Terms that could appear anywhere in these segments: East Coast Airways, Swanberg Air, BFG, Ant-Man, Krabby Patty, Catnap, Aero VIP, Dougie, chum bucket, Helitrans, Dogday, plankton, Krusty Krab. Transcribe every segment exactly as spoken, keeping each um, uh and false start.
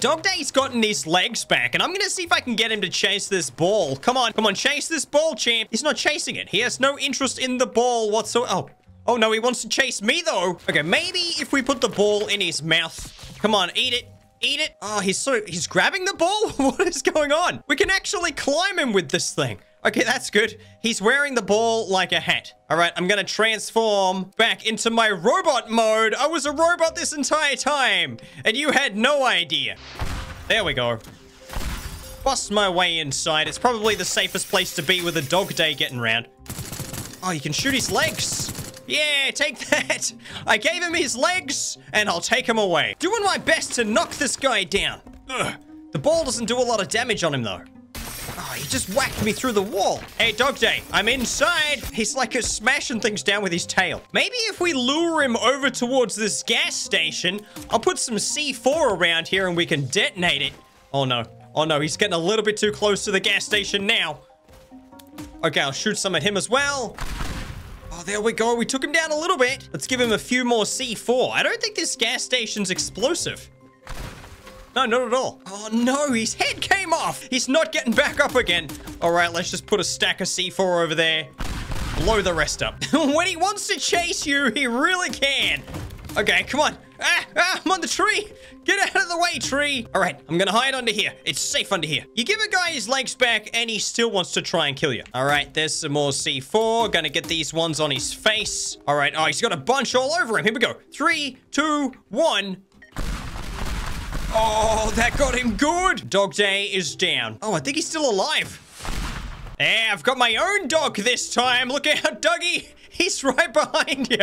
Dogday's gotten his legs back, and I'm going to see if I can get him to chase this ball. Come on. Come on. Chase this ball, champ. He's not chasing it. He has no interest in the ball whatsoever. Oh. Oh, no. He wants to chase me, though. Okay, maybe if we put the ball in his mouth. Come on. Eat it. Eat it. Oh, he's so... He's grabbing the ball? What is going on? We can actually climb him with this thing. Okay, that's good. He's wearing the ball like a hat. All right, I'm gonna transform back into my robot mode. I was a robot this entire time, and you had no idea. There we go. Bust my way inside. It's probably the safest place to be with a Dogday getting around. Oh, you can shoot his legs. Yeah, take that. I gave him his legs, and I'll take him away. Doing my best to knock this guy down. Ugh. The ball doesn't do a lot of damage on him, though. Oh, he just whacked me through the wall. Hey, Dogday, I'm inside. He's like a smashing things down with his tail. Maybe if we lure him over towards this gas station, I'll put some C four around here and we can detonate it. Oh, no. Oh, no. He's getting a little bit too close to the gas station now. Okay, I'll shoot some at him as well. Oh, there we go. We took him down a little bit. Let's give him a few more C four. I don't think this gas station's explosive. No, not at all. Oh, no, his head came off. He's not getting back up again. All right, let's just put a stack of C four over there. Blow the rest up. When he wants to chase you, he really can. Okay, come on. Ah, ah, I'm on the tree. Get out of the way, tree. All right, I'm going to hide under here. It's safe under here. You give a guy his legs back, and he still wants to try and kill you. All right, there's some more C four. Going to get these ones on his face. All right, oh, he's got a bunch all over him. Here we go. Three, two, one. Oh, that got him good. Dogday is down. Oh, I think he's still alive. Yeah, I've got my own dog this time. Look out, Dougie. He's right behind you.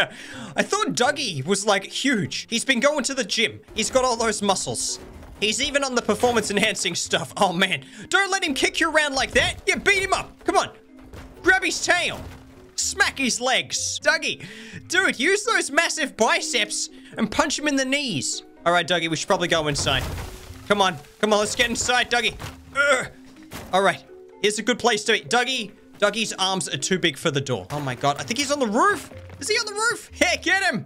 I thought Dougie was, like, huge. He's been going to the gym. He's got all those muscles. He's even on the performance-enhancing stuff. Oh, man. Don't let him kick you around like that. Yeah, beat him up. Come on. Grab his tail. Smack his legs. Dougie, dude, use those massive biceps and punch him in the knees. All right, Dougie, we should probably go inside. Come on. Come on, let's get inside, Dougie. Ugh. All right. Here's a good place to be. Dougie, Dougie's arms are too big for the door. Oh, my God. I think he's on the roof. Is he on the roof? Yeah, get him.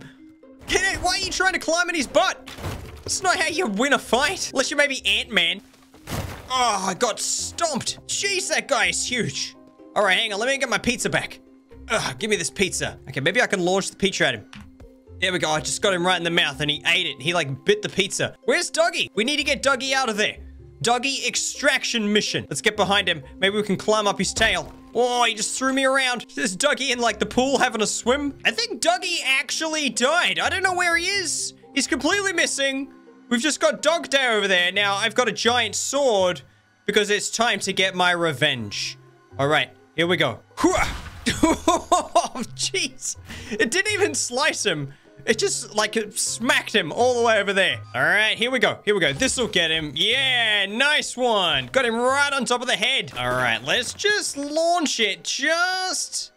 Get him. Why are you trying to climb in his butt? That's not how you win a fight. Unless you're maybe Ant-Man. Oh, I got stomped. Jeez, that guy is huge. All right, hang on. Let me get my pizza back. Ugh, give me this pizza. Okay, maybe I can launch the pizza at him. There we go. I just got him right in the mouth and he ate it. He like bit the pizza. Where's Dougie? We need to get Dougie out of there. Dougie extraction mission. Let's get behind him. Maybe we can climb up his tail. Oh, he just threw me around. There's Dougie in like the pool having a swim. I think Dougie actually died. I don't know where he is. He's completely missing. We've just got Dogday over there. Now I've got a giant sword because it's time to get my revenge. All right, here we go. Oh, jeez. It didn't even slice him. It just, like, it smacked him all the way over there. All right, here we go. Here we go. This will get him. Yeah, nice one. Got him right on top of the head. All right, let's just launch it just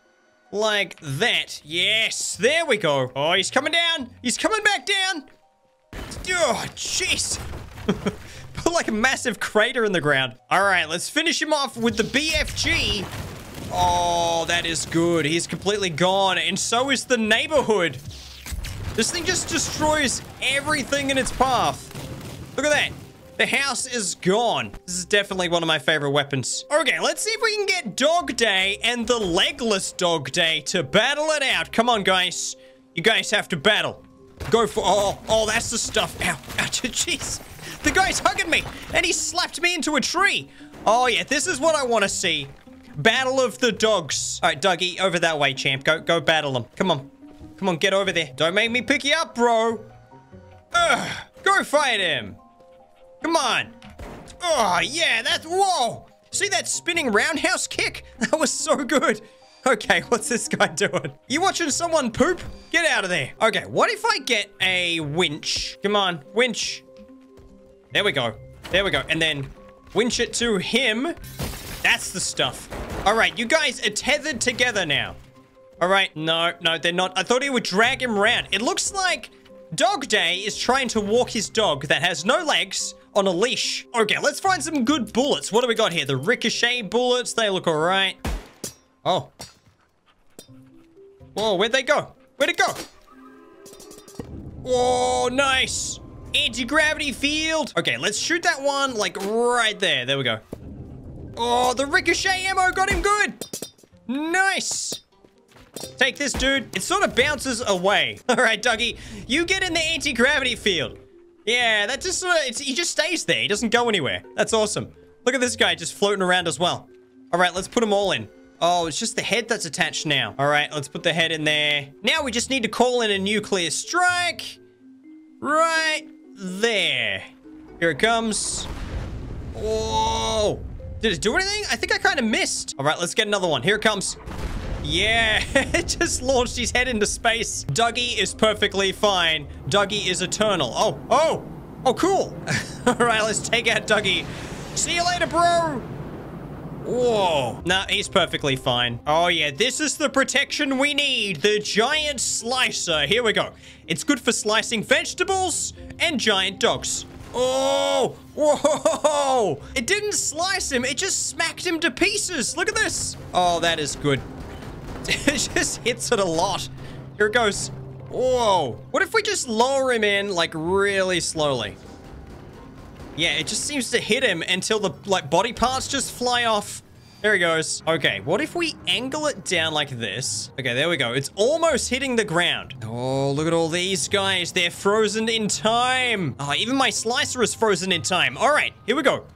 like that. Yes, there we go. Oh, he's coming down. He's coming back down. Oh, jeez. Put, like, a massive crater in the ground. All right, let's finish him off with the B F G. Oh, that is good. He's completely gone, and so is the neighborhood. This thing just destroys everything in its path. Look at that. The house is gone. This is definitely one of my favorite weapons. Okay, let's see if we can get Dogday and the legless Dogday to battle it out. Come on, guys. You guys have to battle. Go for... Oh, oh, that's the stuff. Ow, ow, jeez. The guy's hugging me, and he slapped me into a tree. Oh, yeah, this is what I want to see. Battle of the dogs. All right, Dougie, over that way, champ. Go, go battle them. Come on. Come on, get over there. Don't make me pick you up, bro. Ugh, go fight him. Come on. Oh, yeah, that's... Whoa. See that spinning roundhouse kick? That was so good. Okay, what's this guy doing? You watching someone poop? Get out of there. Okay, what if I get a winch? Come on, winch. There we go. There we go. And then winch it to him. That's the stuff. All right, you guys are tethered together now. All right, no, no, they're not. I thought he would drag him around. It looks like Dogday is trying to walk his dog that has no legs on a leash. Okay, let's find some good bullets. What do we got here? The ricochet bullets. They look all right. Oh. Whoa, where'd they go? Where'd it go? Oh, nice. Anti-gravity field. Okay, let's shoot that one like right there. There we go. Oh, the ricochet ammo got him good. Nice. Take this, dude. It sort of bounces away. All right, Dougie, you get in the anti-gravity field. Yeah, that just sort of, it's, he just stays there. He doesn't go anywhere. That's awesome. Look at this guy just floating around as well. All right, let's put them all in. Oh, it's just the head that's attached now. All right, let's put the head in there. Now we just need to call in a nuclear strike. Right there. Here it comes. Whoa. Did it do anything? I think I kind of missed. All right, let's get another one. Here it comes. Yeah, it just launched his head into space. Dougie is perfectly fine. Dougie is eternal. Oh, oh, oh, cool. All right, let's take out Dougie. See you later, bro. Whoa. Nah, he's perfectly fine. Oh, yeah, this is the protection we need. The giant slicer. Here we go. It's good for slicing vegetables and giant dogs. Oh, whoa. It didn't slice him. It just smacked him to pieces. Look at this. Oh, that is good. It just hits it a lot. Here it goes. Whoa. What if we just lower him in, like, really slowly? Yeah, it just seems to hit him until the, like, body parts just fly off. There he goes. Okay, what if we angle it down like this? Okay, there we go. It's almost hitting the ground. Oh, look at all these guys. They're frozen in time. Oh, even my slicer is frozen in time. All right, here we go.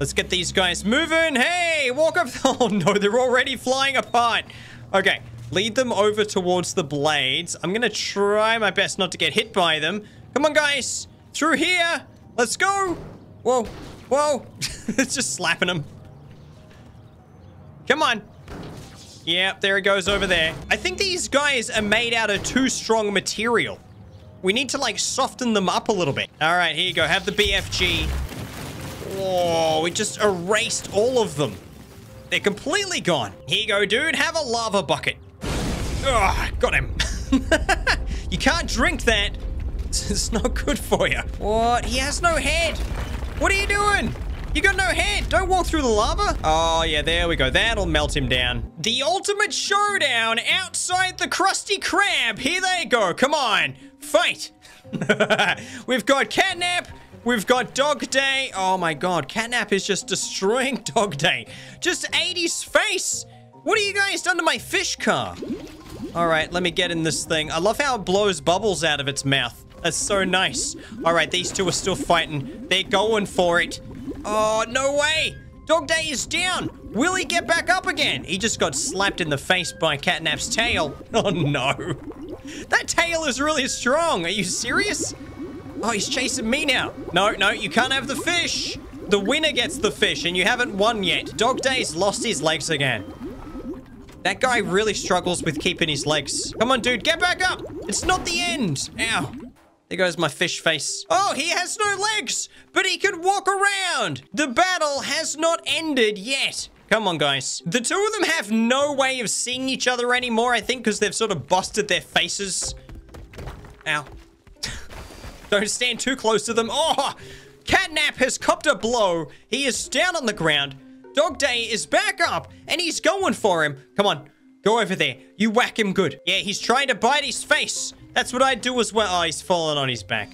Let's get these guys moving. Hey, walk up. Oh, no, they're already flying apart. Okay, lead them over towards the blades. I'm going to try my best not to get hit by them. Come on, guys. Through here. Let's go. Whoa. Whoa. It's just slapping him. Come on. Yep, there it goes over there. I think these guys are made out of too strong material. We need to, like, soften them up a little bit. All right, here you go. Have the B F G. Whoa, we just erased all of them. They're completely gone. Here you go, dude. Have a lava bucket. Ugh, got him. You can't drink that. It's not good for you. What? He has no head. What are you doing? You got no head. Don't walk through the lava. Oh, yeah, there we go. That'll melt him down. The ultimate showdown outside the Krusty Krab. Here they go. Come on. Fight. We've got Catnap. We've got Dogday. Oh, my God. Catnap is just destroying Dogday. Just eighties face. What have you guys done to my fish car? All right, let me get in this thing. I love how it blows bubbles out of its mouth. That's so nice. All right, these two are still fighting. They're going for it. Oh, no way. Dogday is down. Will he get back up again? He just got slapped in the face by Catnap's tail. Oh, no. That tail is really strong. Are you serious? Oh, he's chasing me now. No, no, you can't have the fish. The winner gets the fish, and you haven't won yet. Dogday's lost his legs again. That guy really struggles with keeping his legs. Come on, dude, get back up. It's not the end. Ow. There goes my fish face. Oh, he has no legs, but he can walk around. The battle has not ended yet. Come on, guys. The two of them have no way of seeing each other anymore, I think, because they've sort of busted their faces. Ow. Don't stand too close to them. Oh, Catnap has copped a blow. He is down on the ground. Dogday is back up, and he's going for him. Come on, go over there. You whack him good. Yeah, he's trying to bite his face. That's what I do as well. Oh, he's fallen on his back.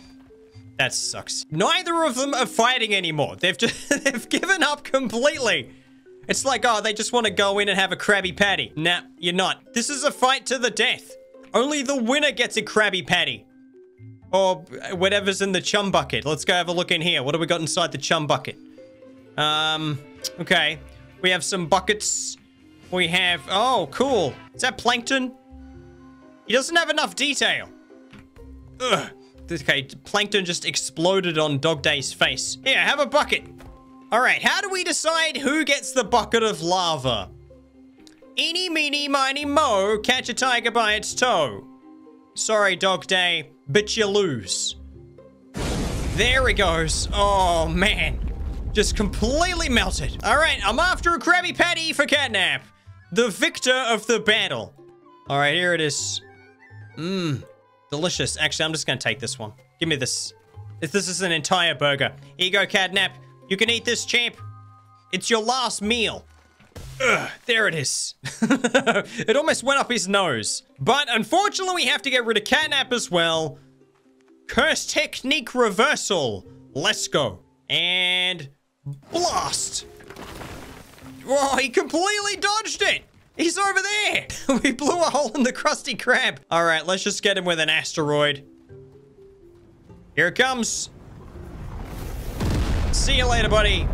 That sucks. Neither of them are fighting anymore. They've just they've given up completely. It's like, oh, they just want to go in and have a Krabby Patty. Nah, you're not. This is a fight to the death. Only the winner gets a Krabby Patty. Or whatever's in the chum bucket. Let's go have a look in here. What do we got inside the chum bucket? Um, okay. We have some buckets. We have... Oh, cool. Is that plankton? He doesn't have enough detail. Ugh. Okay, plankton just exploded on Dogday's face. Here, have a bucket. All right, how do we decide who gets the bucket of lava? Eeny, meeny, miny, moe, catch a tiger by its toe. Sorry, Dogday, but you lose. There he goes. Oh, man. Just completely melted. All right, I'm after a Krabby Patty for Catnap, the victor of the battle. All right, here it is. Mmm, delicious. Actually, I'm just going to take this one. Give me this. This is an entire burger. Here you go, Catnap. You can eat this, champ. It's your last meal. Ugh, there it is. It almost went up his nose. But unfortunately, we have to get rid of Catnap as well. Curse Technique Reversal. Let's go. And blast. Whoa, he completely dodged it. He's over there. We blew a hole in the Krusty Krab. All right, let's just get him with an asteroid. Here it comes. See you later, buddy.